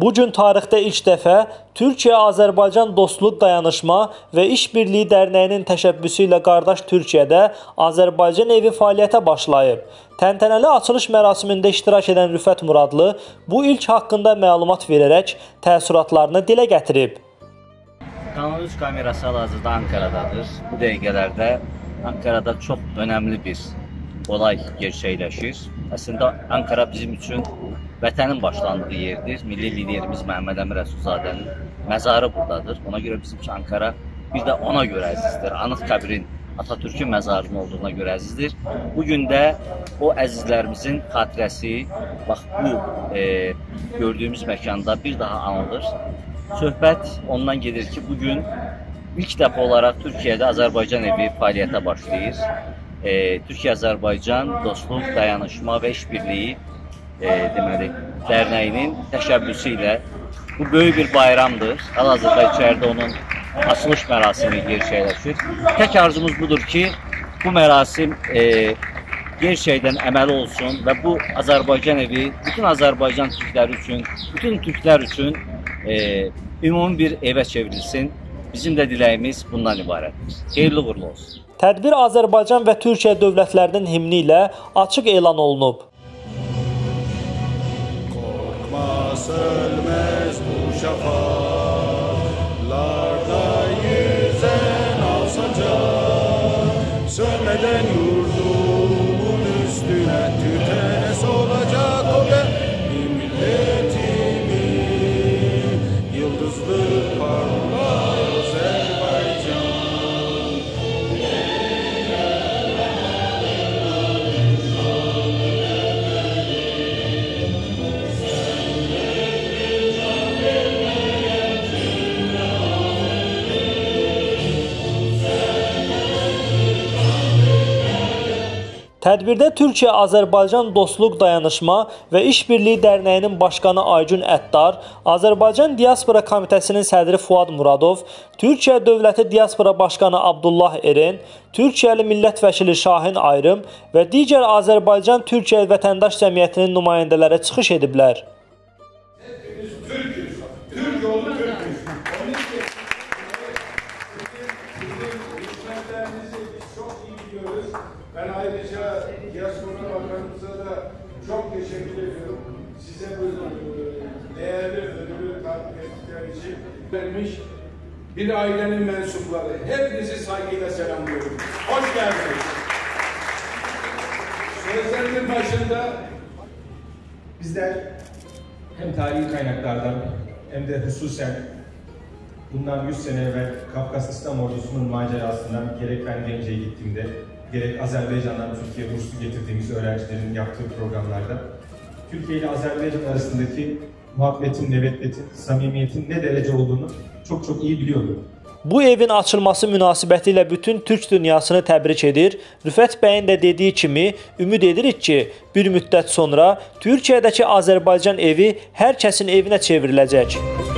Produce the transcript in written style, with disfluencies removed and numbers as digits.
Bugün tarixdə ilk dəfə Türkiyə-Azərbaycan Dostluq Dayanışma və İşbirliyi Dərnəyinin təşəbbüsü ilə qardaş Türkiyədə Azərbaycan evi fəaliyyətə başlayıb. Təntənəli açılış mərasimində iştirak edən Rüfet Muradlı bu ilk haqqında məlumat verərək təəssüratlarını dilə gətirib. Kanal 13 kamerası hal-hazırda Ankara'dadır. Bu dəqiqələrdə Ankara'da çox önəmli bir olay gerçəkləşir. Əslində Ankara bizim üçün vətənin başlandığı yerdir. Milli liderimiz Məhəmməd Əmin Rəsulzadənin məzarı buradadır. Ona görə bizim üçün Ankara bir də ona görə əzizdir. Anıtkəbirin Atatürk'ün məzarının olduğuna göre əzizdir. Bugün də o əzizlərimizin xatirəsi bax, bu gördüğümüz məkanda bir daha anılır. Söhbət ondan gelir ki, bugün ilk dəfə olaraq Türkiyədə Azərbaycan evi fəaliyyətə başlayır. Türkiyə-Azərbaycan Dostluq, Dayanışma ve İşbirliyi Dərnəyinin təşəbbüsü ilə bu böyük bir bayramdır. Hal-hazırda içeride onun açılış mərasimi gerçəkləşir. Tək arzumuz budur ki, bu mərasim gerçəkdən əməli olsun və bu Azərbaycan evi bütün Azərbaycan Türkləri üçün, bütün Türklər üçün ümumi bir evə çevrilsin. Bizim də diləyimiz bundan ibarətdir. Xeyirli uğurlu olsun. Tədbir Azərbaycan və Türkiyə dövlətlərinin himni ilə açıq elan olunub. Qorxmaz, ölməz bu şafaqlar. Sönmeden yurdumun üstüne tütenes olacak o benli milletimi yıldızlı parlar Azerbaycan. Tədbirdə Türkiyə-Azərbaycan Dostluq Dayanışma və İşbirliyi Dərnəyinin başkanı Aycun Əddar, Azərbaycan Diaspora Komitəsinin sədri Fuad Muradov, Türkiyə Dövləti Diaspora Başkanı Abdullah Erin, Türkiyəli millət vəkili Şahin Ayrım və digər Azərbaycan-Türkiyə vətəndaş cəmiyyətinin nümayəndələri çıxış ediblər. Ben ayrıca Diaspora Bakanımıza da çok teşekkür ediyorum. Size bu değerli ödülü takdim ettikleri için vermiş bir ailenin mensupları. Hepinizi saygıyla selamlıyorum. Hoş geldiniz. Sözlerin başında bizler hem tarihi kaynaklardan hem de hususen bundan 100 sene evvel Kafkas İslam Ordusu'nun macerasından gerek ben Gence'ye gittiğimde gerek Azerbaycan'dan Türkiye burslu getirdiğimiz öğrencilerin yaptığı programlarda Türkiye ile Azerbaycan arasındaki muhabbetin, nevetletin, samimiyetin ne derece olduğunu çok çok iyi biliyordu. Bu evin açılması münasibətilə bütün Türk dünyasını təbrik edir. Rüfət bəyin də dediyi kimi ümid edirik ki, bir müddət sonra Türkiyədəki Azərbaycan evi hər kəsin evinə çevriləcək.